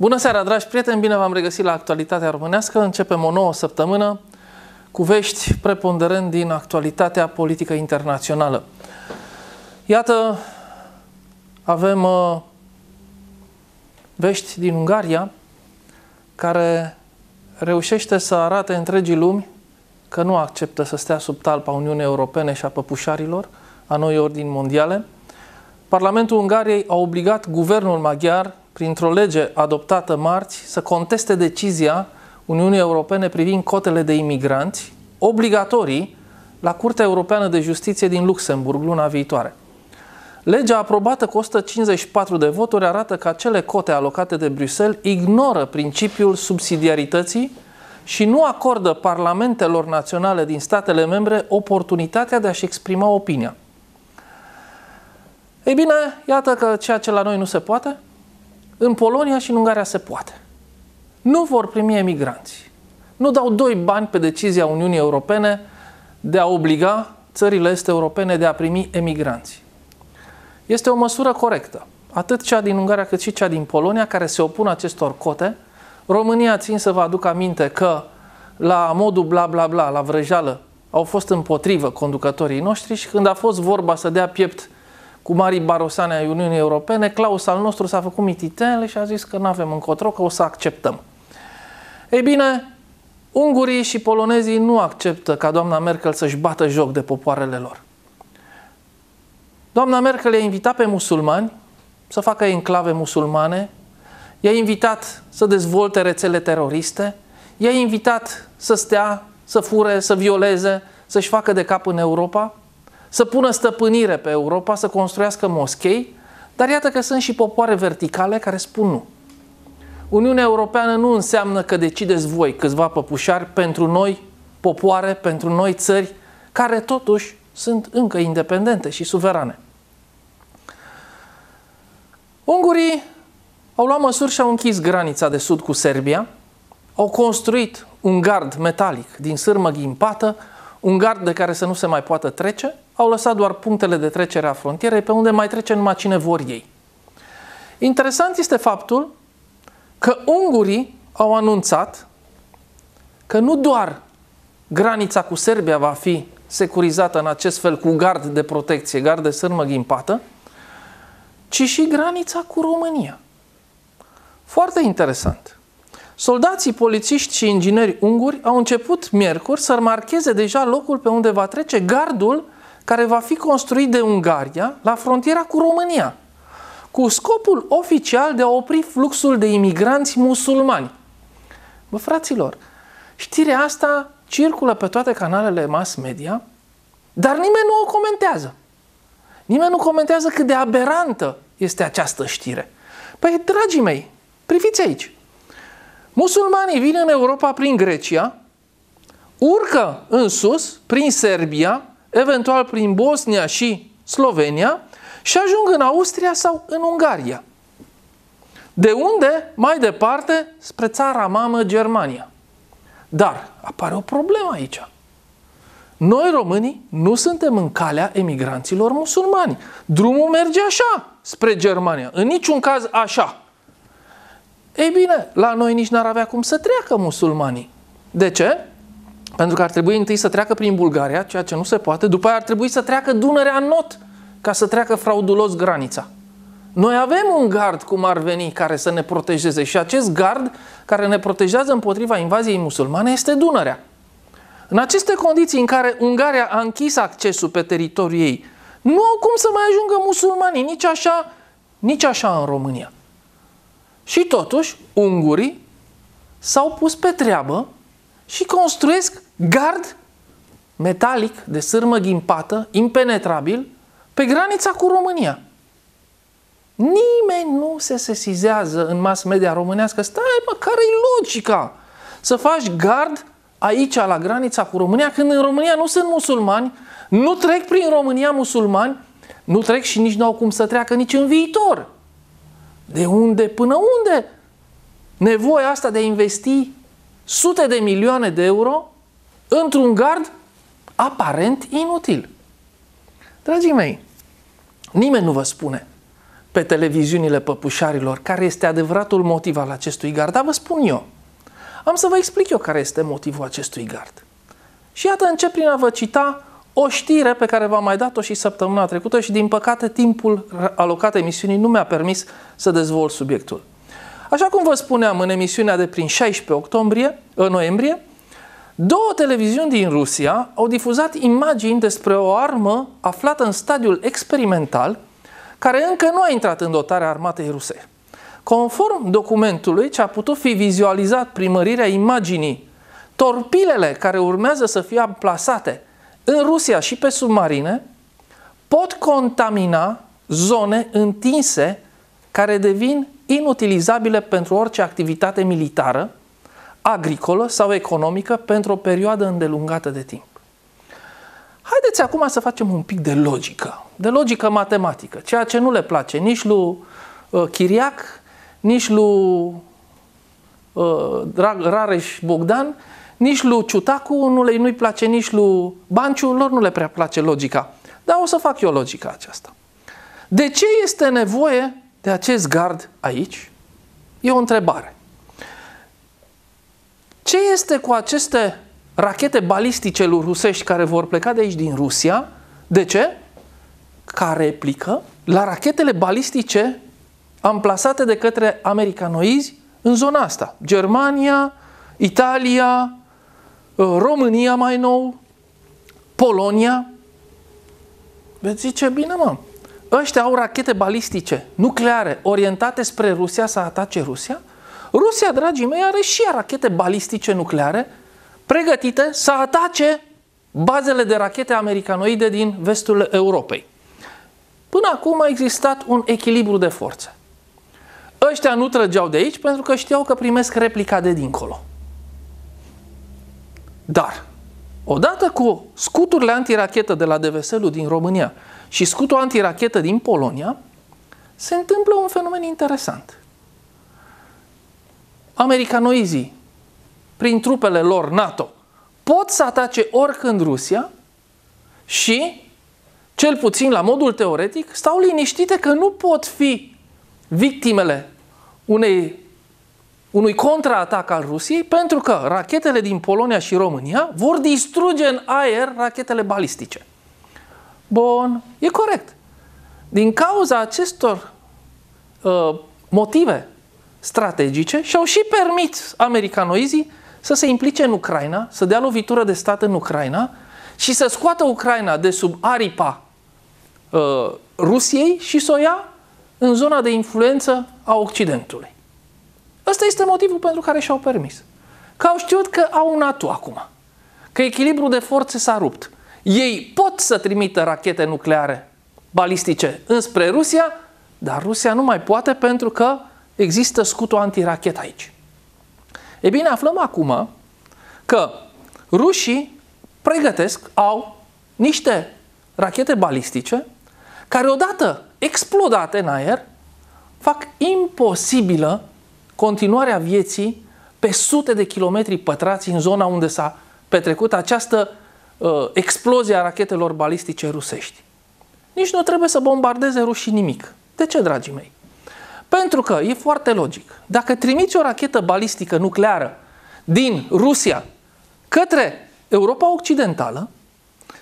Bună seara, dragi prieteni! Bine v-am regăsit la Actualitatea Românească. Începem o nouă săptămână cu vești preponderent din actualitatea politică internațională. Iată, avem vești din Ungaria, care reușește să arate întregii lumi că nu acceptă să stea sub talpa Uniunii Europene și a păpușarilor, a noi ordini mondiale. Parlamentul Ungariei a obligat guvernul maghiar, printr-o lege adoptată marți, să conteste decizia Uniunii Europene privind cotele de imigranți obligatorii la Curtea Europeană de Justiție din Luxemburg luna viitoare. Legea aprobată cu 154 de voturi arată că acele cote alocate de Bruxelles ignoră principiul subsidiarității și nu acordă parlamentelor naționale din statele membre oportunitatea de a-și exprima opinia. Ei bine, iată că ceea ce la noi nu se poate, în Polonia și în Ungaria se poate. Nu vor primi emigranți. Nu dau doi bani pe decizia Uniunii Europene de a obliga țările est-europene de a primi emigranți. Este o măsură corectă, atât cea din Ungaria cât și cea din Polonia, care se opun acestor cote. România, țin să vă aduc aminte că la modul bla bla bla, la vrăjeală, au fost împotrivă conducătorii noștri și când a fost vorba să dea piept cu marii barosane ai Uniunii Europene, Klaus al nostru s-a făcut mititele și a zis că nu avem încotro, că o să acceptăm. Ei bine, ungurii și polonezii nu acceptă ca doamna Merkel să-și bată joc de popoarele lor. Doamna Merkel i-a invitat pe musulmani să facă enclave musulmane, i-a invitat să dezvolte rețele teroriste, i-a invitat să stea, să fure, să violeze, să-și facă de cap în Europa, să pună stăpânire pe Europa, să construiască moschei, dar iată că sunt și popoare verticale care spun nu. Uniunea Europeană nu înseamnă că decideți voi, câțiva păpușari, pentru noi popoare, pentru noi țări, care totuși sunt încă independente și suverane. Ungurii au luat măsuri și au închis granița de sud cu Serbia, au construit un gard metalic din sârmă ghimpată, un gard de care să nu se mai poată trece, au lăsat doar punctele de trecere a frontierei pe unde mai trece numai cine vor ei. Interesant este faptul că ungurii au anunțat că nu doar granița cu Serbia va fi securizată în acest fel cu gard de protecție, gard de sârmă ghimpată, ci și granița cu România. Foarte interesant. Soldații, polițiști și ingineri unguri au început miercuri să marcheze deja locul pe unde va trece gardul care va fi construit de Ungaria la frontiera cu România, cu scopul oficial de a opri fluxul de imigranți musulmani. Bă, fraților, știrea asta circulă pe toate canalele mass media, dar nimeni nu o comentează. Nimeni nu comentează cât de aberantă este această știre. Păi, dragii mei, priviți aici. Musulmanii vin în Europa prin Grecia, urcă în sus, prin Serbia, eventual prin Bosnia și Slovenia și ajung în Austria sau în Ungaria. De unde, mai departe, spre țara mamă, Germania. Dar apare o problemă aici. Noi, românii, nu suntem în calea emigranților musulmani. Drumul merge așa, spre Germania. În niciun caz așa. Ei bine, la noi nici n-ar avea cum să treacă musulmanii. De ce? Pentru că ar trebui întâi să treacă prin Bulgaria, ceea ce nu se poate, după aia ar trebui să treacă Dunărea în Not, ca să treacă fraudulos granița. Noi avem un gard, cum ar veni, care să ne protejeze și acest gard care ne protejează împotriva invaziei musulmane este Dunărea. În aceste condiții în care Ungaria a închis accesul pe teritoriul ei, nu au cum să mai ajungă musulmanii, nici așa în România. Și totuși, ungurii s-au pus pe treabă și construiesc gard metalic de sârmă ghimpată, impenetrabil, pe granița cu România. Nimeni nu se sesizează în mass media românească. Stai, mă, care-i logica? Să faci gard aici, la granița cu România, când în România nu sunt musulmani, nu trec prin România musulmani, nu trec și nici nu au cum să treacă nici în viitor. De unde până unde nevoia asta de a investi sute de milioane de euro într-un gard aparent inutil? Dragii mei, nimeni nu vă spune pe televiziunile păpușarilor care este adevăratul motiv al acestui gard, dar vă spun eu. Am să vă explic eu care este motivul acestui gard. Și iată, încep prin a vă cita o știre pe care v-am mai dat-o și săptămâna trecută și, din păcate, timpul alocat emisiunii nu mi-a permis să dezvolt subiectul. Așa cum vă spuneam în emisiunea de prin 16 noiembrie, două televiziuni din Rusia au difuzat imagini despre o armă aflată în stadiul experimental care încă nu a intrat în dotarea armatei ruse. Conform documentului ce a putut fi vizualizat prin mărirea imaginii, torpilele care urmează să fie amplasate în Rusia și pe submarine pot contamina zone întinse care devin inutilizabile pentru orice activitate militară, agricolă sau economică pentru o perioadă îndelungată de timp. Haideți acum să facem un pic de logică, matematică, ceea ce nu le place nici lui Chiriac, nici lui Rareș Bogdan, nici lui Ciutacu, nu-i place nici lui Banciu, lor nu le prea place logica. Dar o să fac eu logica aceasta. De ce este nevoie de acest gard aici? E o întrebare. Ce este cu aceste rachete balistice rusești care vor pleca de aici din Rusia? De ce? Ca replică la rachetele balistice amplasate de către americanoizi în zona asta. Germania, Italia, România mai nou, Polonia. Veți zice, bine mă, ăștia au rachete balistice nucleare orientate spre Rusia să atace Rusia? Rusia, dragii mei, are și rachete balistice nucleare pregătite să atace bazele de rachete americanoide din vestul Europei. Până acum a existat un echilibru de forțe. Ăștia nu trăgeau de aici pentru că știau că primesc replica de dincolo. Dar, odată cu scuturile antirachetă de la Deveselu din România și scutul antirachetă din Polonia, se întâmplă un fenomen interesant. Americanoizii, prin trupele lor NATO, pot să atace oricând Rusia și, cel puțin la modul teoretic, stau liniștite că nu pot fi victimele unui contraatac al Rusiei, pentru că rachetele din Polonia și România vor distruge în aer rachetele balistice. Bun, e corect. Din cauza acestor motive strategice și-au și permis americanoizii să se implice în Ucraina, să dea lovitură de stat în Ucraina și să scoată Ucraina de sub aripa Rusiei și să o ia în zona de influență a Occidentului. Ăsta este motivul pentru care și-au permis. Că au știut că au NATO acum, că echilibrul de forțe s-a rupt. Ei pot să trimită rachete nucleare balistice înspre Rusia, dar Rusia nu mai poate pentru că există scutul antirachet aici. E bine, aflăm acum că rușii pregătesc, au niște rachete balistice care odată explodate în aer fac imposibilă continuarea vieții pe sute de kilometri pătrați în zona unde s-a petrecut această explozie a rachetelor balistice rusești. Nici nu trebuie să bombardeze rușii nimic. De ce, dragii mei? Pentru că e foarte logic. Dacă trimiți o rachetă balistică nucleară din Rusia către Europa Occidentală,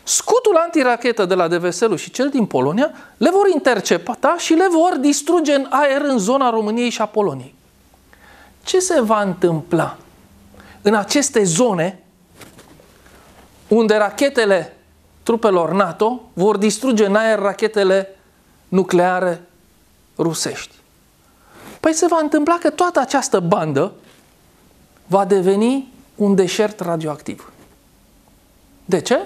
scutul antirachetă de la Deveselu și cel din Polonia le vor intercepta și le vor distruge în aer în zona României și a Poloniei. Ce se va întâmpla în aceste zone unde rachetele trupelor NATO vor distruge în aer rachetele nucleare rusești? Păi se va întâmpla că toată această bandă va deveni un deșert radioactiv. De ce?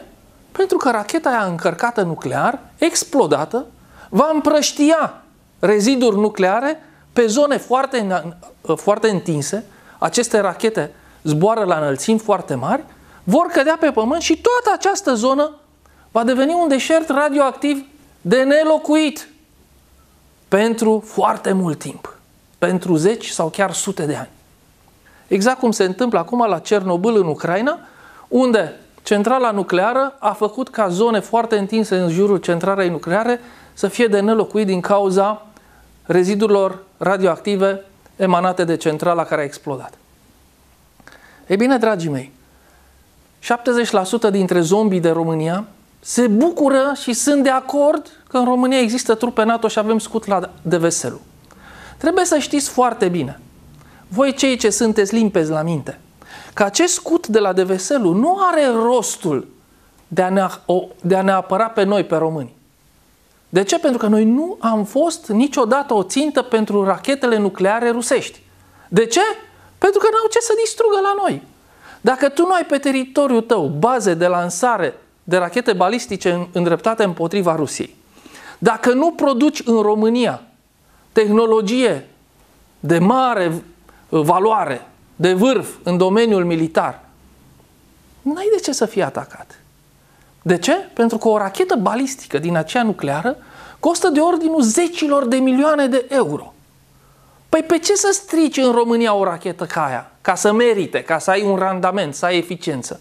Pentru că racheta aia încărcată nuclear, explodată, va împrăștia reziduri nucleare pe zone foarte întinse. Aceste rachete zboară la înălțimi foarte mari, vor cădea pe pământ și toată această zonă va deveni un deșert radioactiv de nelocuit pentru foarte mult timp. Pentru zeci sau chiar sute de ani. Exact cum se întâmplă acum la Cernobâl în Ucraina, unde centrala nucleară a făcut ca zone foarte întinse în jurul centralei nucleare să fie de nelocuit din cauza rezidurilor radioactive emanate de centrala care a explodat. Ei bine, dragii mei, 70% dintre zombii de România se bucură și sunt de acord că în România există trupe NATO și avem scut la Deveselu. Trebuie să știți foarte bine, voi cei ce sunteți limpezi la minte, că acest scut de la Deveselu nu are rostul de a ne apăra pe noi, pe români. De ce? Pentru că noi nu am fost niciodată o țintă pentru rachetele nucleare rusești. De ce? Pentru că n-au ce să distrugă la noi. Dacă tu nu ai pe teritoriul tău baze de lansare de rachete balistice îndreptate împotriva Rusiei, dacă nu produci în România tehnologie de mare valoare, de vârf în domeniul militar, n-ai de ce să fii atacat. De ce? Pentru că o rachetă balistică din aceea nucleară costă de ordinul zecilor de milioane de euro. Păi pe ce să strici în România o rachetă ca aia? Ca să merite, ca să ai un randament, să ai eficiență.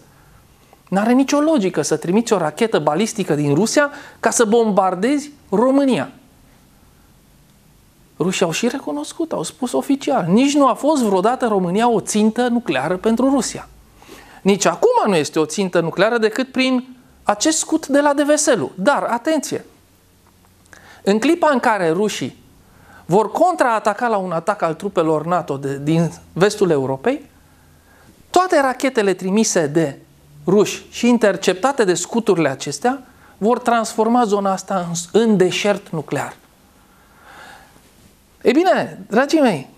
N-are nicio logică să trimiți o rachetă balistică din Rusia ca să bombardezi România. Rușii au și recunoscut, au spus oficial. Nici nu a fost vreodată România o țintă nucleară pentru Rusia. Nici acum nu este o țintă nucleară decât prin acest scut de la Deveselu. Dar, atenție! În clipa în care rușii vor contraataca la un atac al trupelor NATO din vestul Europei, toate rachetele trimise de ruși și interceptate de scuturile acestea vor transforma zona asta în deșert nuclear. Ei bine, dragii mei,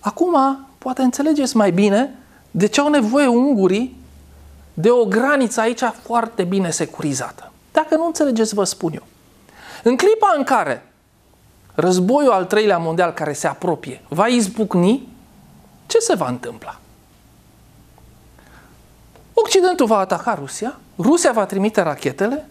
acum poate înțelegeți mai bine de ce au nevoie ungurii de o graniță aici foarte bine securizată. Dacă nu înțelegeți, vă spun eu. În clipa în care războiul al III-lea mondial care se apropie va izbucni, ce se va întâmpla? Occidentul va ataca Rusia, Rusia va trimite rachetele,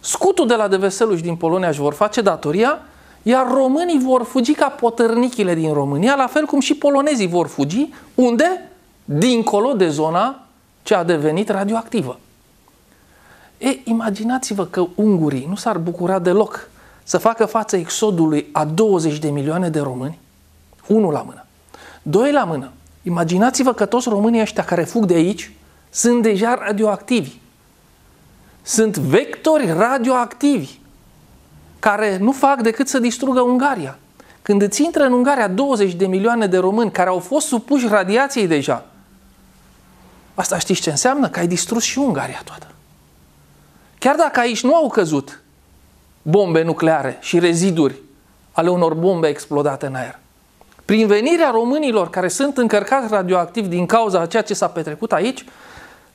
scutul de la Deveselu și din Polonia își vor face datoria, iar românii vor fugi ca potârnichile din România, la fel cum și polonezii vor fugi, unde? Dincolo de zona ce a devenit radioactivă. Ei, imaginați-vă că ungurii nu s-ar bucura deloc să facă față exodului a 20 de milioane de români, 1 la mână. 2 la mână, imaginați-vă că toți românii ăștia care fug de aici sunt deja radioactivi. Sunt vectori radioactivi care nu fac decât să distrugă Ungaria. Când îți intră în Ungaria 20 de milioane de români care au fost supuși radiației deja, asta știți ce înseamnă? Că ai distrus și Ungaria toată. Chiar dacă aici nu au căzut bombe nucleare și reziduri ale unor bombe explodate în aer, prin venirea românilor care sunt încărcați radioactiv din cauza a ceea ce s-a petrecut aici,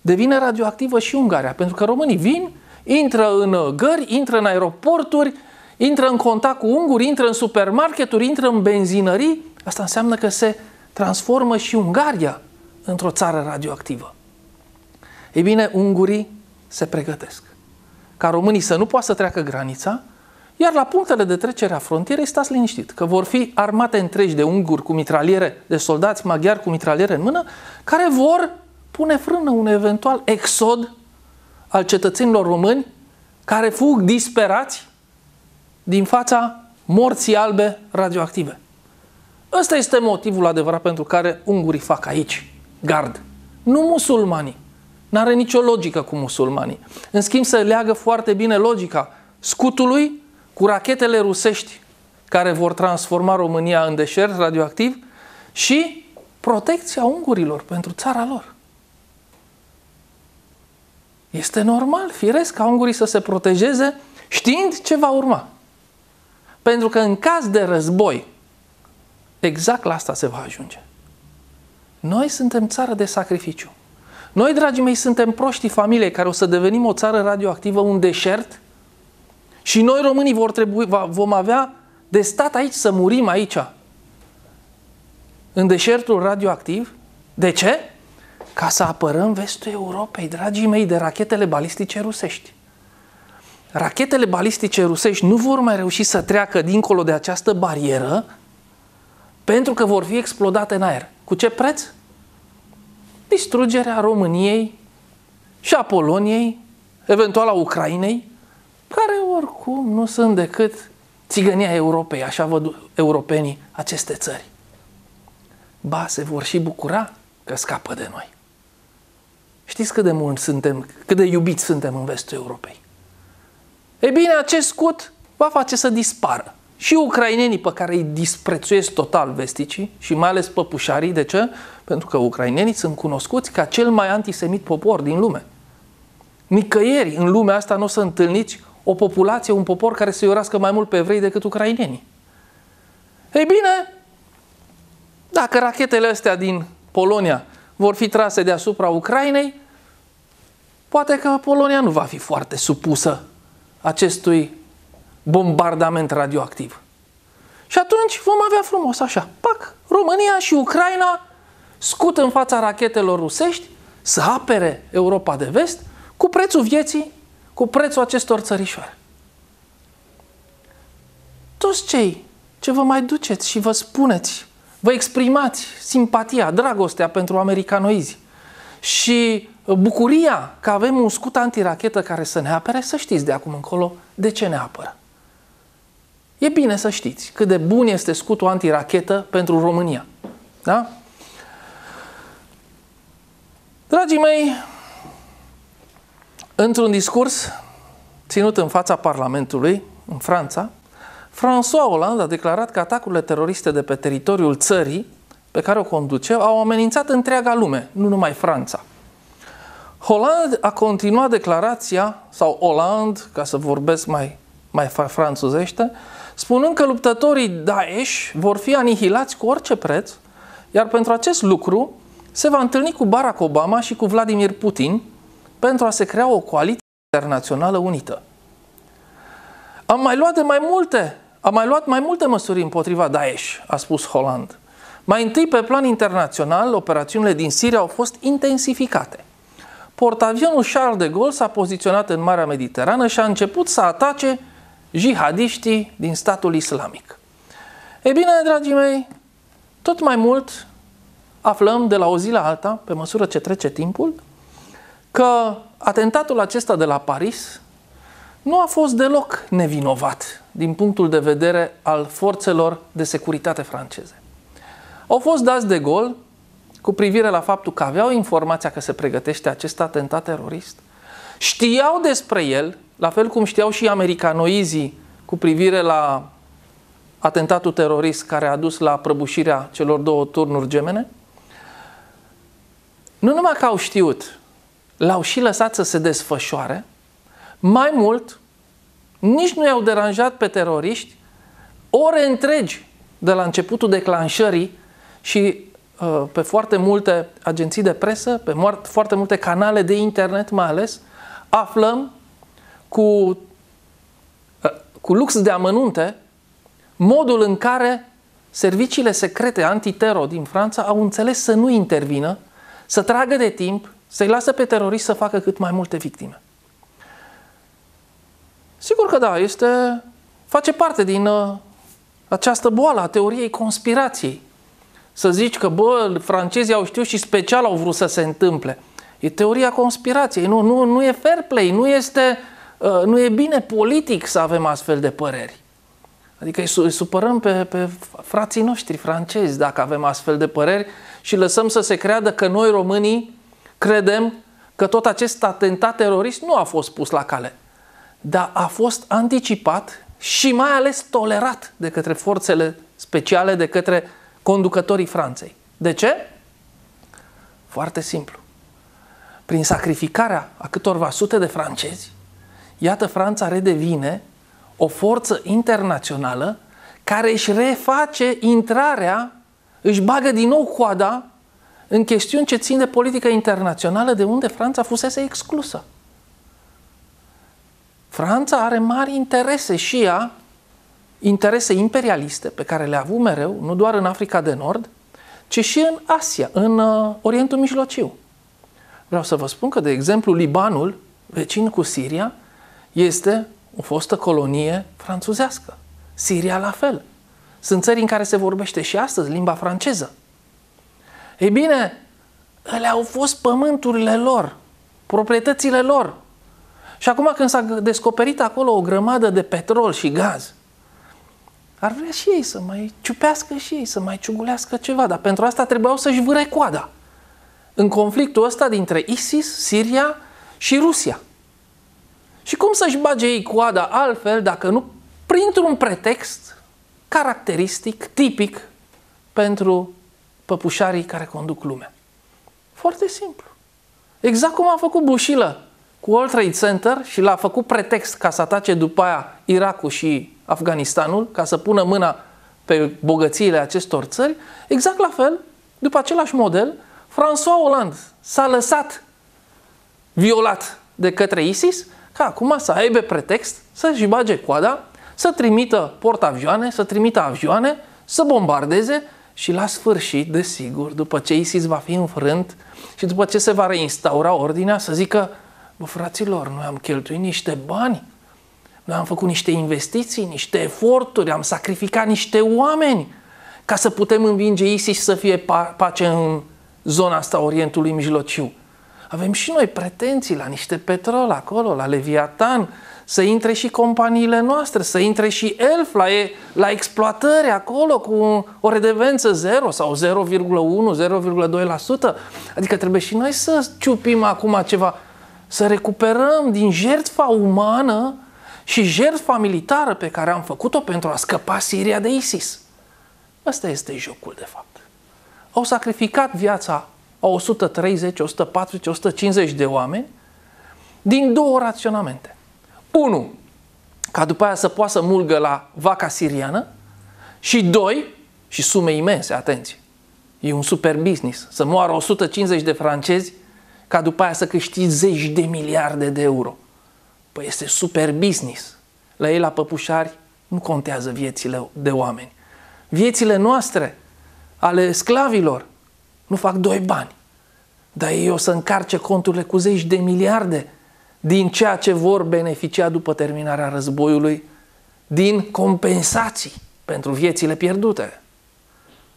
devine radioactivă și Ungaria. Pentru că românii vin, intră în gări, intră în aeroporturi, intră în contact cu unguri, intră în supermarketuri, intră în benzinării. Asta înseamnă că se transformă și Ungaria într-o țară radioactivă. Ei bine, ungurii se pregătesc ca românii să nu poată să treacă granița, iar la punctele de trecere a frontierei stați liniștit, că vor fi armate întregi de unguri cu mitraliere, de soldați maghiari cu mitraliere în mână, care vor pune frână un eventual exod al cetățenilor români care fug disperați din fața morții albe radioactive. Ăsta este motivul adevărat pentru care ungurii fac aici gard. Nu musulmanii. N-are nicio logică cu musulmanii. În schimb, se leagă foarte bine logica scutului cu rachetele rusești care vor transforma România în deșert radioactiv și protecția ungurilor pentru țara lor. Este normal, firesc, ca ungurii să se protejeze știind ce va urma. Pentru că în caz de război, exact la asta se va ajunge. Noi suntem țară de sacrificiu. Noi, dragii mei, suntem proștii familiei care o să devenim o țară radioactivă, un deșert, și noi românii vom avea de stat aici, să murim aici, în deșertul radioactiv. De ce? Ca să apărăm vestul Europei, dragii mei, de rachetele balistice rusești. Rachetele balistice rusești nu vor mai reuși să treacă dincolo de această barieră pentru că vor fi explodate în aer. Cu ce preț? Distrugerea României și a Poloniei, eventual a Ucrainei, care oricum nu sunt decât țigănia Europei, așa văd europenii aceste țări. Ba, se vor și bucura că scapă de noi. Știți cât de mult suntem, cât de iubiți suntem în vestul Europei. Ei bine, acest scut va face să dispară. Și ucrainenii pe care îi disprețuiesc total vesticii și mai ales păpușarii, de ce? Pentru că ucrainenii sunt cunoscuți ca cel mai antisemit popor din lume. Nicăieri în lumea asta nu o să întâlniți o populație, un popor care se iurească mai mult pe evrei decât ucrainenii. Ei bine, dacă rachetele astea din Polonia vor fi trase deasupra Ucrainei, poate că Polonia nu va fi foarte supusă acestui bombardament radioactiv. Și atunci vom avea frumos așa, pac, România și Ucraina scut în fața rachetelor rusești să apere Europa de Vest cu prețul vieții, cu prețul acestor țărișoare. Toți cei ce vă mai duceți și vă spuneți, vă exprimați simpatia, dragostea pentru americanoizi și bucuria că avem un scut antirachetă care să ne apere, să știți de acum încolo de ce ne apără. E bine să știți cât de bun este scutul antirachetă pentru România. Da? Dragii mei, într-un discurs ținut în fața Parlamentului, în Franța, François Hollande a declarat că atacurile teroriste de pe teritoriul țării pe care o conduce au amenințat întreaga lume, nu numai Franța. Hollande a continuat declarația, sau Hollande, ca să vorbesc mai franțuzește, spunând că luptătorii Daesh vor fi anihilați cu orice preț, iar pentru acest lucru se va întâlni cu Barack Obama și cu Vladimir Putin pentru a se crea o coaliție internațională unită. Am mai luat mai multe măsuri împotriva Daesh, a spus Hollande. Mai întâi, pe plan internațional, operațiunile din Siria au fost intensificate. Portavionul Charles de Gaulle s-a poziționat în Marea Mediterană și a început să atace jihadiștii din statul islamic. Ei bine, dragii mei, tot mai mult aflăm de la o zi la alta, pe măsură ce trece timpul, că atentatul acesta de la Paris nu a fost deloc nevinovat din punctul de vedere al forțelor de securitate franceze. Au fost dați de gol cu privire la faptul că aveau informația că se pregătește acest atentat terorist, știau despre el, la fel cum știau și americanoizii cu privire la atentatul terorist care a dus la prăbușirea celor două turnuri gemene. Nu numai că au știut, l-au și lăsat să se desfășoare. Mai mult, nici nu i-au deranjat pe teroriști ore întregi de la începutul declanșării și pe foarte multe agenții de presă, pe foarte multe canale de internet mai ales, aflăm cu lux de amănunte modul în care serviciile secrete antitero din Franța au înțeles să nu intervină, să tragă de timp, să-i lasă pe teroriști să facă cât mai multe victime. Sigur că da, face parte din această boală a teoriei conspirației. Să zici că, bă, francezii au știut și special au vrut să se întâmple. E teoria conspirației, nu e fair play, nu e bine politic să avem astfel de păreri. Adică îi supărăm pe frații noștri francezi dacă avem astfel de păreri și lăsăm să se creadă că noi românii credem că tot acest atentat terorist nu a fost pus la cale. Dar a fost anticipat și mai ales tolerat de către forțele speciale, de către conducătorii Franței. De ce? Foarte simplu. Prin sacrificarea a câtorva sute de francezi, iată, Franța redevine o forță internațională care își reface intrarea, își bagă din nou coada în chestiuni ce țin de politică internațională, de unde Franța fusese exclusă. Franța are mari interese și ea, interese imperialiste pe care le-a avut mereu, nu doar în Africa de Nord, ci și în Asia, în Orientul Mijlociu. Vreau să vă spun că, de exemplu, Libanul, vecin cu Siria, este o fostă colonie franțuzească. Siria la fel. Sunt țări în care se vorbește și astăzi limba franceză. Ei bine, ele au fost pământurile lor, proprietățile lor. Și acum când s-a descoperit acolo o grămadă de petrol și gaz, ar vrea și ei să mai ciupească și ei, să mai ciugulească ceva, dar pentru asta trebuiau să-și vâre coada în conflictul ăsta dintre ISIS, Siria și Rusia. Și cum să-și bage ei coada altfel dacă nu printr-un pretext caracteristic, tipic pentru păpușarii care conduc lumea? Foarte simplu. Exact cum a făcut Bushilă cu World Trade Center și l-a făcut pretext ca să atace după aia Irakul și Afganistanul, ca să pună mâna pe bogățiile acestor țări, exact la fel, după același model, François Hollande s-a lăsat violat de către ISIS, ca acum să aibă pretext să-și bage coada, să trimită portavioane, să trimită avioane, să bombardeze și la sfârșit, desigur, după ce ISIS va fi înfrânt și după ce se va reinstaura ordinea, să zică: bă, fraților, noi am cheltuit niște bani, noi am făcut niște investiții, niște eforturi, am sacrificat niște oameni ca să putem învinge ISIS, să fie pace în zona asta Orientului Mijlociu. Avem și noi pretenții la niște petrol acolo, la Leviatan, să intre și companiile noastre, să intre și Elf la exploatări acolo cu o redevență 0 sau 0,1-0,2%. Adică trebuie și noi să ciupim acum ceva, să recuperăm din jertfa umană și jertfa militară pe care am făcut-o pentru a scăpa Siria de ISIS. Ăsta este jocul, de fapt. Au sacrificat viața a 130, 140, 150 de oameni din două raționamente. 1. Ca după aia să poată să mulgă la vaca siriană, și 2. Și sume imense, atenție. E un super business. Să moară 150 de francezi ca după aia să câștigi zeci de miliarde de euro. Păi este super business. La ei, la păpușari, nu contează viețile de oameni. Viețile noastre, ale sclavilor, nu fac doi bani. Dar ei o să încarce conturile cu zeci de miliarde din ceea ce vor beneficia după terminarea războiului, din compensații pentru viețile pierdute.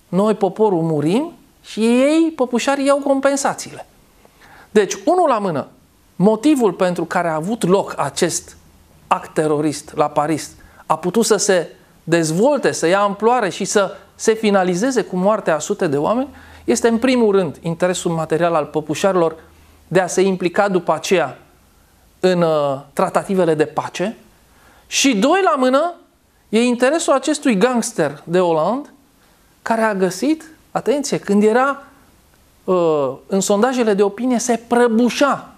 Noi, poporul, murim și ei, păpușarii, iau compensațiile. Deci, unul la mână, motivul pentru care a avut loc acest act terorist la Paris a putut să se dezvolte, să ia amploare și să se finalizeze cu moartea a sute de oameni, este în primul rând interesul material al păpușarilor de a se implica după aceea în tratativele de pace, și doi la mână e interesul acestui gangster de Hollande, care a găsit, atenție, când era în sondajele de opinie se prăbușa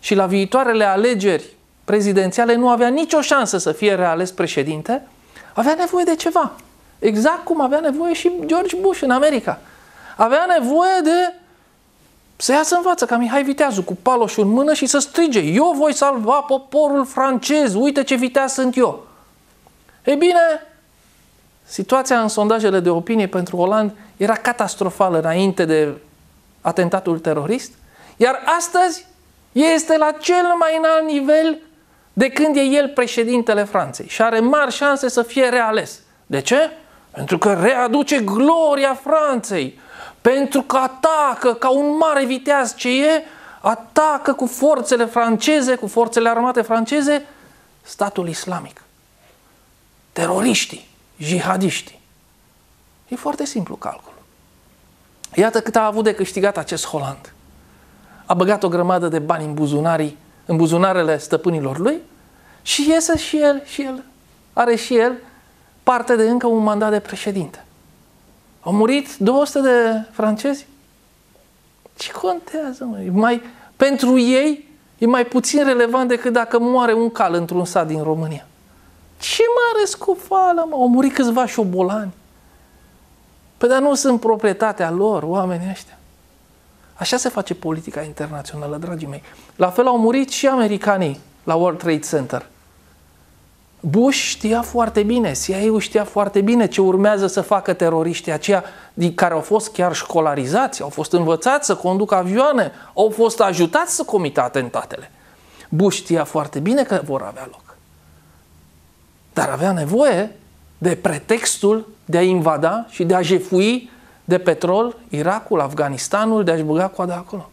și la viitoarele alegeri prezidențiale nu avea nicio șansă să fie reales președinte, avea nevoie de ceva. Exact cum avea nevoie și George Bush în America. Avea nevoie de să iasă în față ca Mihai Viteazu cu paloșul în mână și să strige: eu voi salva poporul francez, uite ce viteaz sunt eu. Ei bine, situația în sondajele de opinie pentru Hollande era catastrofală înainte de atentatul terorist, iar astăzi este la cel mai înalt nivel de când e el președintele Franței și are mari șanse să fie reales. De ce? Pentru că readuce gloria Franței, pentru că atacă, ca un mare viteaz ce e, atacă cu forțele franceze, cu forțele armate franceze, statul islamic, teroriștii, jihadiștii. E foarte simplu calculul. Iată cât a avut de câștigat acest Hollande. A băgat o grămadă de bani în buzunarele stăpânilor lui și iese și el, are și el parte de încă un mandat de președinte. Au murit 200 de francezi? Ce contează, mă? Pentru ei e mai puțin relevant decât dacă moare un cal într-un sat din România. Ce mare scufală, mă! Au murit câțiva șobolani. Păi dar nu sunt proprietatea lor, oamenii ăștia. Așa se face politica internațională, dragii mei. La fel au murit și americanii la World Trade Center. Bush știa foarte bine, CIA-ul știa foarte bine ce urmează să facă teroriștii aceia, din care au fost chiar școlarizați, au fost învățați să conducă avioane, au fost ajutați să comită atentatele. Bush știa foarte bine că vor avea loc. Dar avea nevoie de pretextul de a invada și de a jefui de petrol Irakul, Afganistanul, de a-și băga coada acolo.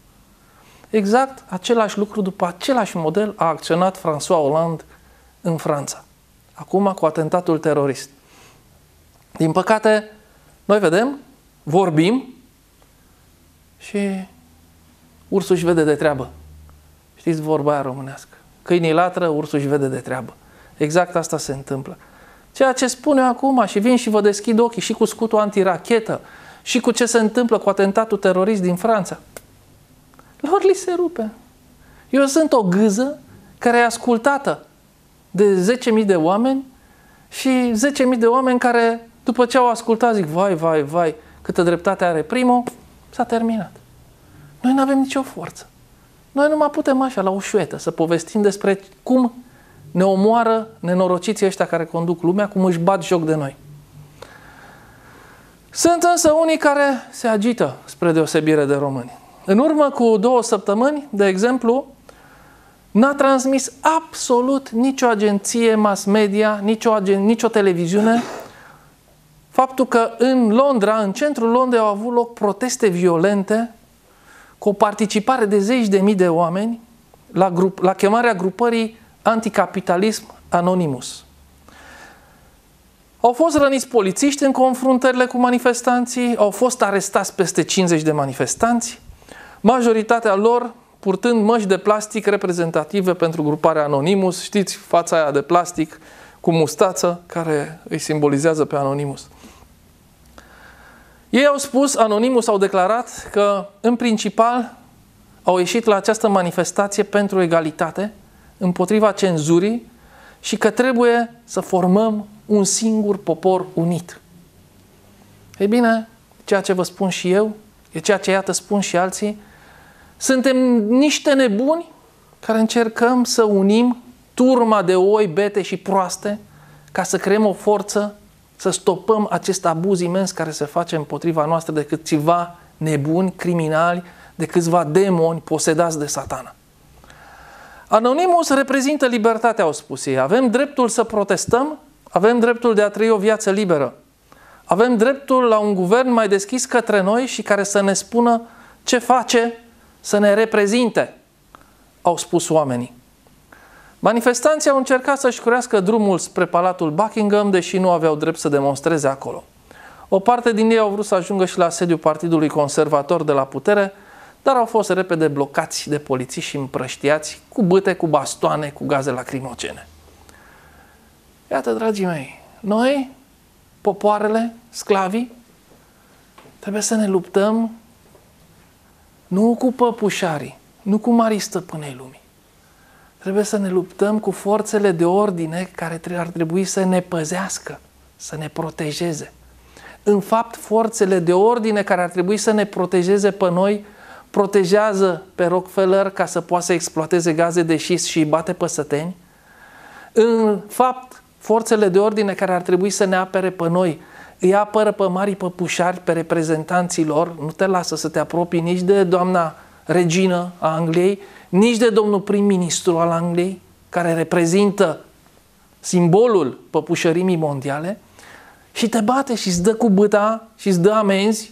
Exact același lucru, după același model, a acționat François Hollande în Franța. Acum cu atentatul terorist. Din păcate, noi vedem, vorbim și ursul își vede de treabă. Știți vorba aia românească. Câinii latră, ursul își vede de treabă. Exact asta se întâmplă. Ceea ce spun eu acum, și vin și vă deschid ochii și cu scutul antirachetă și cu ce se întâmplă cu atentatul terorist din Franța. Lor li se rupe. Eu sunt o gâză care e ascultată de 10.000 de oameni și 10.000 de oameni care, după ce au ascultat, zic, vai, vai, vai, câtă dreptate are primul, s-a terminat. Noi nu avem nicio forță. Noi nu mai putem așa, la o șuetă, să povestim despre cum ne omoară nenorociții ăștia care conduc lumea, cum își bat joc de noi. Sunt însă unii care se agită spre deosebire de români. În urmă cu 2 săptămâni, de exemplu, n-a transmis absolut nicio agenție mass media, nicio televiziune, faptul că în Londra, în centrul Londrei, au avut loc proteste violente cu o participare de 10.000 de oameni la chemarea grupării anticapitalism Anonimus. Au fost răniți polițiști în confruntările cu manifestanții, au fost arestați peste 50 de manifestanți, majoritatea lor purtând măști de plastic reprezentative pentru gruparea Anonimus. Știți, fața aia de plastic cu mustață care îi simbolizează pe Anonimus. Ei au spus, Anonimus au declarat că în principal au ieșit la această manifestație pentru egalitate, împotriva cenzurii și că trebuie să formăm un singur popor unit. Ei bine, ceea ce vă spun și eu, e ceea ce iată spun și alții, suntem niște nebuni care încercăm să unim turma de oi, bete și proaste ca să creăm o forță să stopăm acest abuz imens care se face împotriva noastră de câțiva nebuni, criminali, de câțiva demoni posedați de Satana. Anonimus reprezintă libertatea, au spus ei. Avem dreptul să protestăm, avem dreptul de a trăi o viață liberă. Avem dreptul la un guvern mai deschis către noi și care să ne spună ce face, să ne reprezinte, au spus oamenii. Manifestanții au încercat să-și curească drumul spre Palatul Buckingham, deși nu aveau drept să demonstreze acolo. O parte din ei au vrut să ajungă și la sediul Partidului Conservator de la putere, dar au fost repede blocați de polițiști și împrăștiați cu bâte, cu bastoane, cu gaze lacrimogene. Iată, dragii mei, noi, popoarele, sclavii, trebuie să ne luptăm nu cu păpușarii, nu cu marii stăpânei lumii. Trebuie să ne luptăm cu forțele de ordine care ar trebui să ne păzească, să ne protejeze. În fapt, forțele de ordine care ar trebui să ne protejeze pe noi protejează pe Rockefeller ca să poată să exploateze gaze de șist și îi bate pe săteni. În fapt, forțele de ordine care ar trebui să ne apere pe noi îi apără pe marii păpușari, pe reprezentanții lor, nu te lasă să te apropii nici de doamna regină a Angliei, nici de domnul prim-ministru al Angliei, care reprezintă simbolul păpușărimii mondiale, și te bate și îți dă cu bâta și îți dă amenzi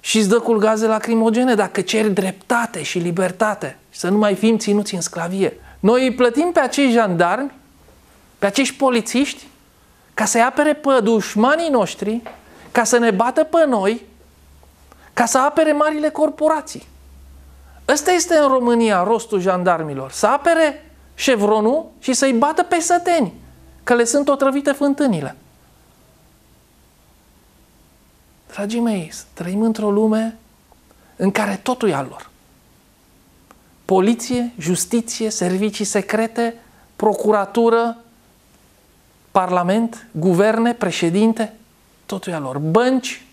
și îți dă cu gaze lacrimogene dacă ceri dreptate și libertate și să nu mai fim ținuți în sclavie. Noi îi plătim pe acei jandarmi, pe acești polițiști, ca să-i apere pe dușmanii noștri, ca să ne bată pe noi, ca să apere marile corporații. Ăsta este în România rostul jandarmilor, să apere șevronul și să-i bată pe săteni, că le sunt otrăvite fântânile. Dragii mei, trăim într-o lume în care totul e al lor. Poliție, justiție, servicii secrete, procuratură, parlament, guverne, președinte, totul e al lor. Bănci,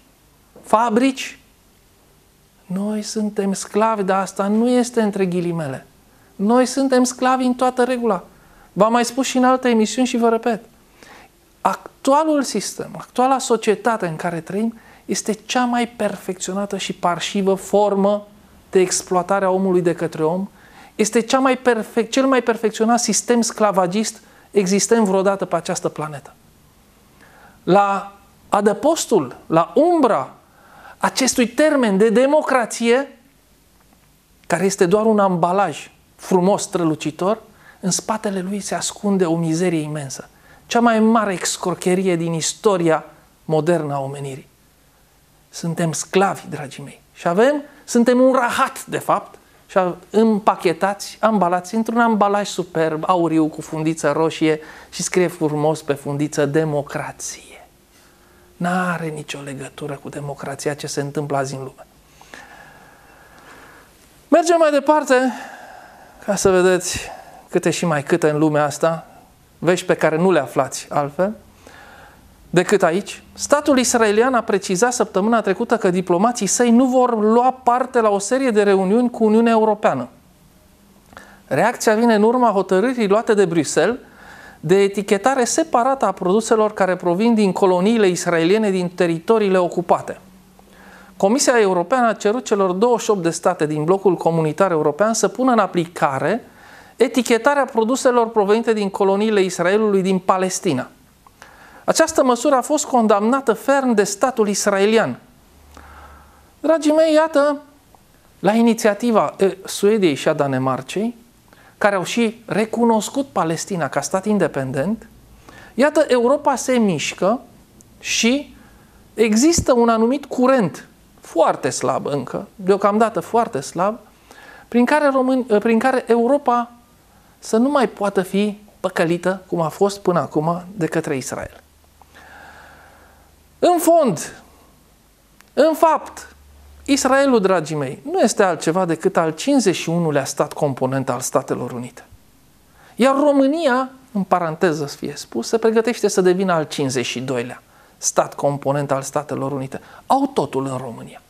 fabrici. Noi suntem sclavi, dar asta nu este între ghilimele. Noi suntem sclavi în toată regula. V-am mai spus și în alte emisiuni și vă repet. Actualul sistem, actuala societate în care trăim este cea mai perfecționată și parșivă formă de exploatare a omului de către om. Este cel mai perfecționat sistem sclavagist existent vreodată pe această planetă. La adăpostul, la umbra acestui termen de democrație, care este doar un ambalaj frumos, strălucitor, în spatele lui se ascunde o mizerie imensă. Cea mai mare excrocherie din istoria modernă a omenirii. Suntem sclavi, dragii mei. Și suntem un rahat, de fapt, și împachetați, ambalați într-un ambalaj superb, auriu, cu fundiță roșie și scrie frumos pe fundiță democrație. N-are nicio legătură cu democrația ce se întâmplă azi în lume. Mergem mai departe, ca să vedeți câte și mai câte în lumea asta, vești pe care nu le aflați altfel decât aici. Statul israelian a precizat săptămâna trecută că diplomații săi nu vor lua parte la o serie de reuniuni cu Uniunea Europeană. Reacția vine în urma hotărârii luate de Bruxelles de etichetare separată a produselor care provin din coloniile israeliene din teritoriile ocupate. Comisia Europeană a cerut celor 28 de state din blocul comunitar european să pună în aplicare etichetarea produselor provenite din coloniile Israelului din Palestina. Această măsură a fost condamnată ferm de statul israelian. Dragii mei, iată, la inițiativa Suediei și a Danemarcei, care au și recunoscut Palestina ca stat independent, iată, Europa se mișcă și există un anumit curent, foarte slab încă, deocamdată foarte slab, prin care Europa să nu mai poată fi păcălită, cum a fost până acum, de către Israel. În fond, în fapt, Israelul, dragii mei, nu este altceva decât al 51-lea stat component al Statelor Unite. Iar România, în paranteză să fie spus, se pregătește să devină al 52-lea stat component al Statelor Unite. Au totul în România.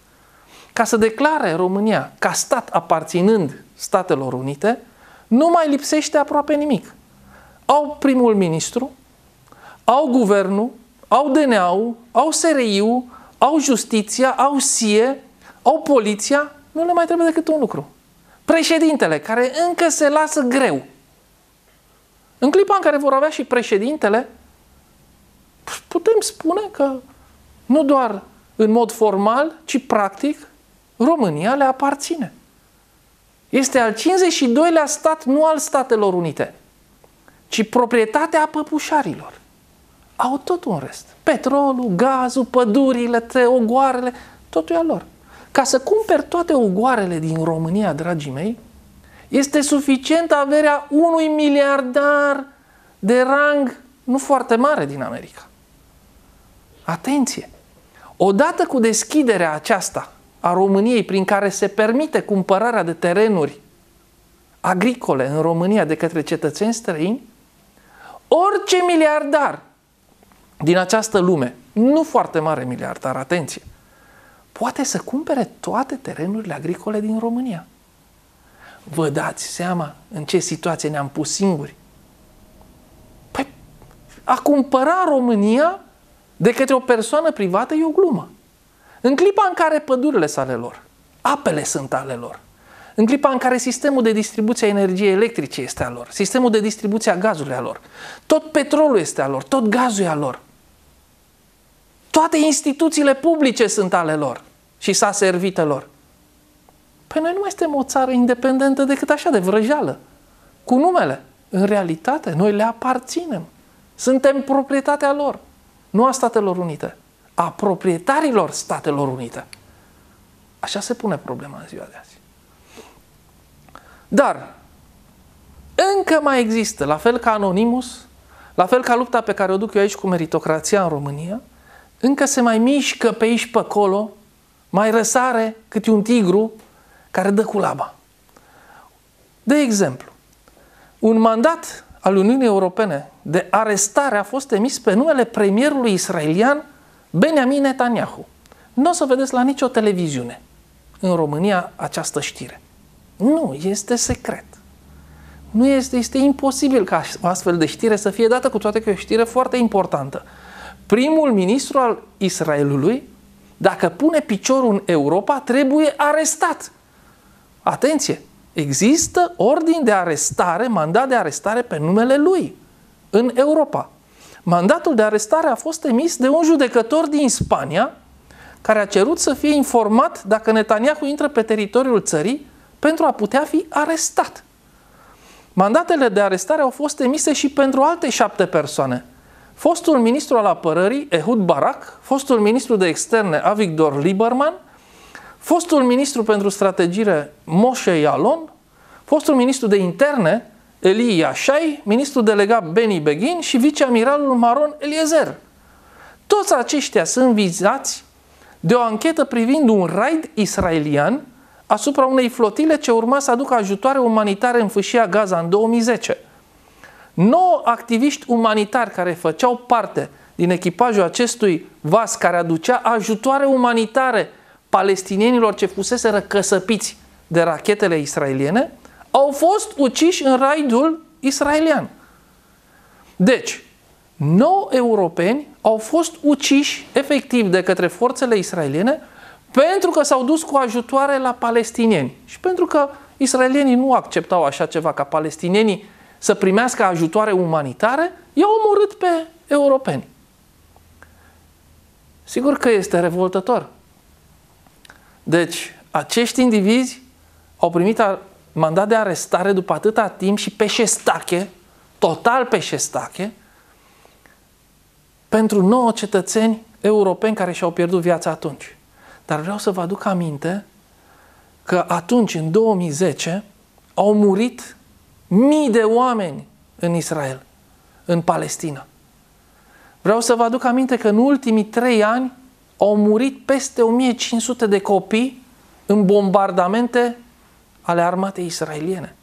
Ca să declare România ca stat aparținând Statelor Unite, nu mai lipsește aproape nimic. Au primul ministru, au guvernul, au DNA-ul, au SRI-ul, au justiția, au SIE, au poliția, nu le mai trebuie decât un lucru. Președintele, care încă se lasă greu. În clipa în care vor avea și președintele, putem spune că nu doar în mod formal, ci practic, România le aparține. Este al 52-lea stat, nu al Statelor Unite, ci proprietatea păpușarilor. Au tot un rest. Petrolul, gazul, pădurile, ogoarele, totul e al lor. Ca să cumperi toate ogoarele din România, dragii mei, este suficient averea unui miliardar de rang nu foarte mare din America. Atenție! Odată cu deschiderea aceasta a României, prin care se permite cumpărarea de terenuri agricole în România de către cetățeni străini, orice miliardar din această lume, nu foarte mare miliardar, atenție, poate să cumpere toate terenurile agricole din România. Vă dați seama în ce situație ne-am pus singuri? Păi, a cumpăra România de către o persoană privată e o glumă. În clipa în care pădurile sunt ale lor, apele sunt ale lor, în clipa în care sistemul de distribuție a energiei electrice este al lor, sistemul de distribuție a gazului al lor, tot petrolul este al lor, tot gazul e al lor, toate instituțiile publice sunt ale lor și s-a servită lor. Păi noi nu mai suntem o țară independentă decât așa, de vrăjeală, cu numele. În realitate, noi le aparținem. Suntem proprietatea lor, nu a Statelor Unite, a proprietarilor Statelor Unite. Așa se pune problema în ziua de azi. Dar încă mai există, la fel ca Anonimus, la fel ca lupta pe care o duc eu aici cu meritocrația în România, încă se mai mișcă pe aici pe acolo, mai răsare câte un tigru care dă cu laba. De exemplu, un mandat al Uniunii Europene de arestare a fost emis pe numele premierului israelian Benjamin Netanyahu. Nu o să vedeți la nicio televiziune în România această știre. Nu, este secret. Nu este imposibil ca o astfel de știre să fie dată, cu toate că e o știre foarte importantă. Primul ministru al Israelului, dacă pune piciorul în Europa, trebuie arestat. Atenție! Există ordin de arestare, mandat de arestare pe numele lui în Europa. Mandatul de arestare a fost emis de un judecător din Spania, care a cerut să fie informat dacă Netanyahu intră pe teritoriul țării pentru a putea fi arestat. Mandatele de arestare au fost emise și pentru alte 7 persoane, fostul ministru al apărării Ehud Barak, fostul ministru de externe Avigdor Lieberman, fostul ministru pentru strategie Moshe Yalon, fostul ministru de interne Eli Yashai, ministru delegat Benny Beghin și viceamiralul Maron Eliezer. Toți aceștia sunt vizați de o anchetă privind un raid israelian asupra unei flotile ce urma să aducă ajutoare umanitare în fâșia Gaza în 2010. 9 activiști umanitari care făceau parte din echipajul acestui vas care aducea ajutoare umanitare palestinienilor ce fuseseră căsăpiți de rachetele israeliene au fost uciși în raidul israelian. Deci, 9 europeni au fost uciși efectiv de către forțele israeliene pentru că s-au dus cu ajutoare la palestinieni și pentru că israelienii nu acceptau așa ceva ca palestinienii să primească ajutoare umanitare, i-au omorât pe europeni. Sigur că este revoltător. Deci, acești indivizi au primit mandat de arestare după atâta timp și pe șestache, total pe șestache, pentru 9 cetățeni europeni care și-au pierdut viața atunci. Dar vreau să vă aduc aminte că atunci, în 2010, au murit mii de oameni în Israel, în Palestina. Vreau să vă aduc aminte că în ultimii 3 ani au murit peste 1500 de copii în bombardamente ale armatei israeliene.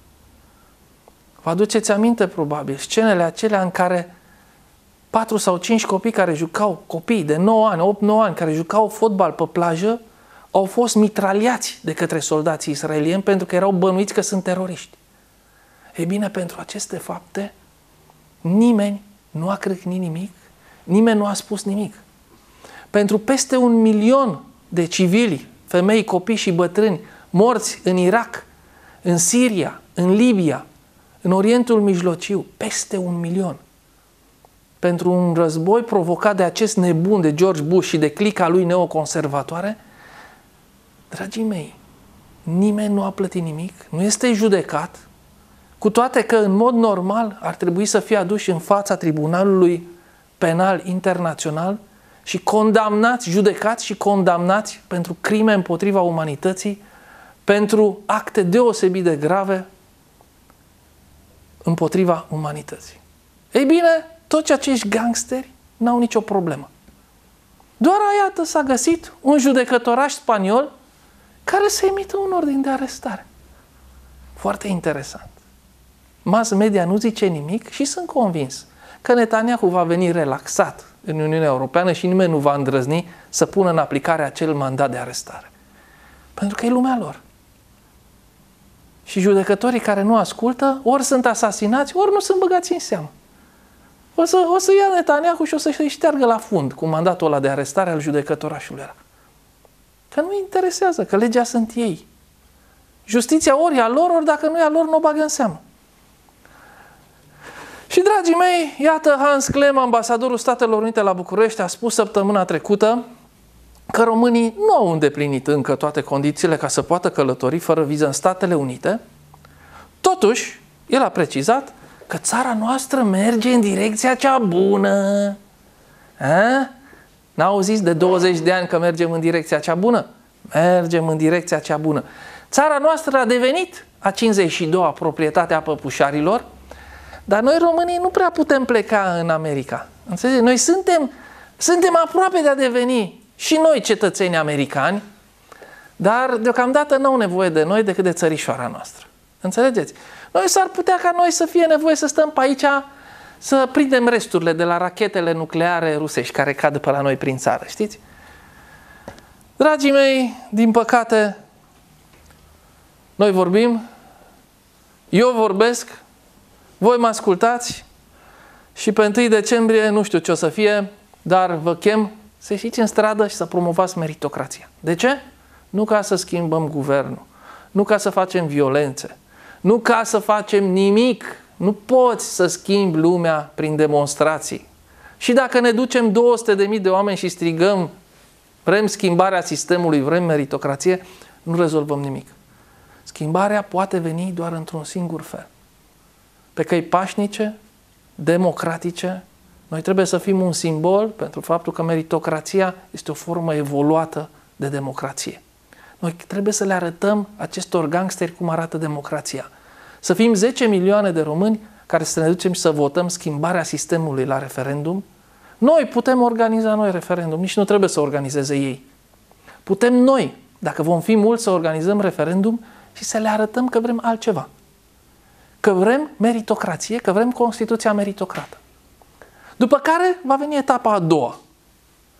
Vă aduceți aminte, probabil, scenele acelea în care 4 sau 5 copii care jucau, copii de 9 ani, 8-9 ani, care jucau fotbal pe plajă, au fost mitraliați de către soldații israelieni pentru că erau bănuiți că sunt teroriști. Ei bine, pentru aceste fapte, nimeni nu a crâcnit nimic, nimeni nu a spus nimic. Pentru peste 1 milion de civili, femei, copii și bătrâni, morți în Irak, în Siria, în Libia, în Orientul Mijlociu, peste 1 milion. Pentru un război provocat de acest nebun de George Bush și de clica lui neoconservatoare, dragii mei, nimeni nu a plătit nimic, nu este judecat, cu toate că în mod normal ar trebui să fie aduși în fața Tribunalului Penal Internațional și condamnați, judecați și condamnați pentru crime împotriva umanității, pentru acte deosebit de grave împotriva umanității. Ei bine, toți acești gangsteri n-au nicio problemă. Doar iată s-a găsit un judecătoraș spaniol care să emită un ordin de arestare. Foarte interesant. Mass media nu zice nimic și sunt convins că Netanyahu va veni relaxat în Uniunea Europeană și nimeni nu va îndrăzni să pună în aplicare acel mandat de arestare. Pentru că e lumea lor. Și judecătorii care nu ascultă, ori sunt asasinați, ori nu sunt băgați în seamă. O să ia Netanyahu și o să-i șteargă la fund cu mandatul ăla de arestare al judecătorașului ăla. Că nu-i interesează, că legea sunt ei. Justiția ori e a lor, ori dacă nu e a lor, nu o bagă în seamă. Și, dragii mei, iată Hans Klem, ambasadorul Statelor Unite la București, a spus săptămâna trecută că românii nu au îndeplinit încă toate condițiile ca să poată călători fără viză în Statele Unite. Totuși, el a precizat că țara noastră merge în direcția cea bună. N-auziți de 20 de ani că mergem în direcția cea bună? Mergem în direcția cea bună. Țara noastră a devenit a 52-a proprietate a păpușarilor, dar noi românii nu prea putem pleca în America. Înțelegeți? Noi suntem aproape de a deveni și noi cetățeni americani, dar deocamdată n-au nevoie de noi decât de țărișoara noastră. Înțelegeți? Noi s-ar putea ca noi să fie nevoie să stăm pe aici, să prindem resturile de la rachetele nucleare rusești care cad pe la noi prin țară, știți? Dragii mei, din păcate, noi vorbim, eu vorbesc, voi mă ascultați și pe 1 decembrie nu știu ce o să fie, dar vă chem să ieșiți în stradă și să promovați meritocrația. De ce? Nu ca să schimbăm guvernul, nu ca să facem violențe, nu ca să facem nimic. Nu poți să schimbi lumea prin demonstrații. Și dacă ne ducem 200.000 de oameni și strigăm vrem schimbarea sistemului, vrem meritocrație, nu rezolvăm nimic. Schimbarea poate veni doar într-un singur fel. Pe căi pașnice, democratice, Noi trebuie să fim un simbol pentru faptul că meritocrația este o formă evoluată de democrație. Noi trebuie să le arătăm acestor gangsteri cum arată democrația. Să fim 10 milioane de români care să ne ducem și să votăm schimbarea sistemului la referendum. Noi putem organiza noi referendum, nici nu trebuie să organizeze ei. Putem noi, dacă vom fi mulți, să organizăm referendum și să le arătăm că vrem altceva. Că vrem meritocrație, că vrem Constituția meritocrată. După care va veni etapa a doua.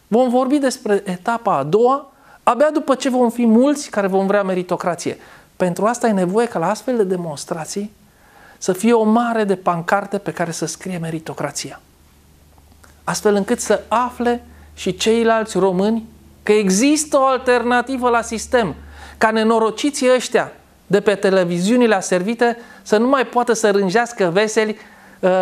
Vom vorbi despre etapa a doua abia după ce vom fi mulți care vom vrea meritocrație. Pentru asta e nevoie ca la astfel de demonstrații să fie o mare de pancarte pe care să scrie meritocrația. Astfel încât să afle și ceilalți români că există o alternativă la sistem. Ca nenorociții ăștia de pe televiziunile aservite să nu mai poată să rânjească veseli.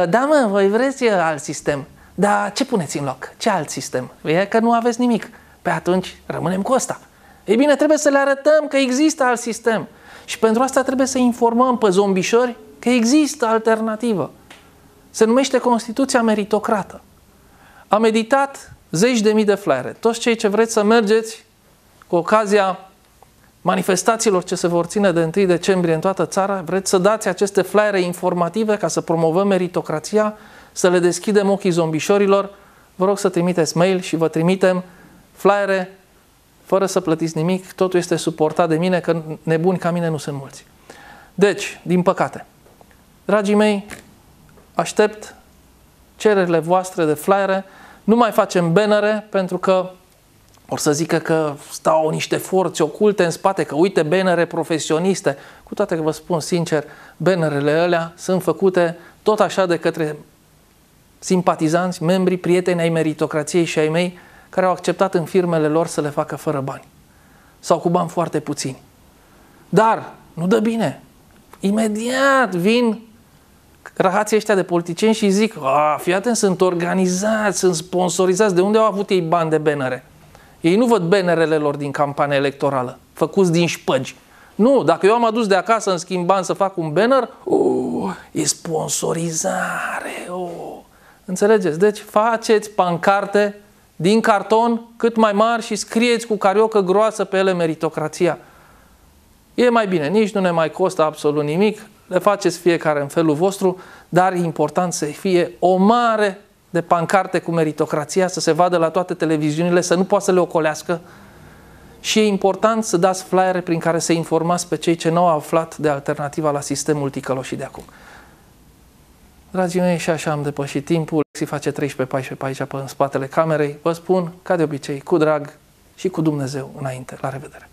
Da, mă, voi vreți alt sistem. Dar ce puneți în loc? Ce alt sistem? E că nu aveți nimic. Pe atunci rămânem cu ăsta. Ei bine, trebuie să le arătăm că există alt sistem. Și pentru asta trebuie să informăm pe zombișori că există alternativă. Se numește Constituția meritocrată. Am editat 10.000 de flyere. Toți cei ce vreți să mergeți cu ocazia manifestațiilor ce se vor ține de 1 decembrie în toată țara, vreți să dați aceste flyere informative ca să promovăm meritocrația, să le deschidem ochii zombișorilor, vă rog să trimiteți mail și vă trimitem flyere fără să plătiți nimic. Totul este suportat de mine, că nebuni ca mine nu sunt mulți. Deci, din păcate, dragii mei, aștept cererile voastre de flyere. Nu mai facem bannere pentru că or să zică că stau niște forțe oculte în spate, că uite bannere profesioniste. Cu toate că vă spun sincer, bannerele alea sunt făcute tot așa de către simpatizanți, membri, prieteni ai meritocrației și ai mei, care au acceptat în firmele lor să le facă fără bani sau cu bani foarte puțini. Dar nu dă bine. Imediat vin rahații ăștia de politicieni și zic: fii atent, sunt organizați, sunt sponsorizați. De unde au avut ei bani de bannere? Ei nu văd bannerele lor din campania electorală, făcuți din șpăgi. Nu, dacă eu am adus de acasă în schimb bani să fac un banner, e sponsorizare. Înțelegeți? Deci faceți pancarte din carton cât mai mari și scrieți cu cariocă groasă pe ele meritocrația. E mai bine, nici nu ne mai costă absolut nimic, le faceți fiecare în felul vostru, dar e important să fie o mare de pancarte cu meritocrația, să se vadă la toate televiziunile, să nu poată să le ocolească. Și e important să dați flyere prin care să informați pe cei ce nu au aflat de alternativa la sistemul ticăloșii de acum. Dragii mei, și așa am depășit timpul. Se face 13-14 pe aici, pe în spatele camerei. Vă spun, ca de obicei, cu drag și cu Dumnezeu înainte. La revedere!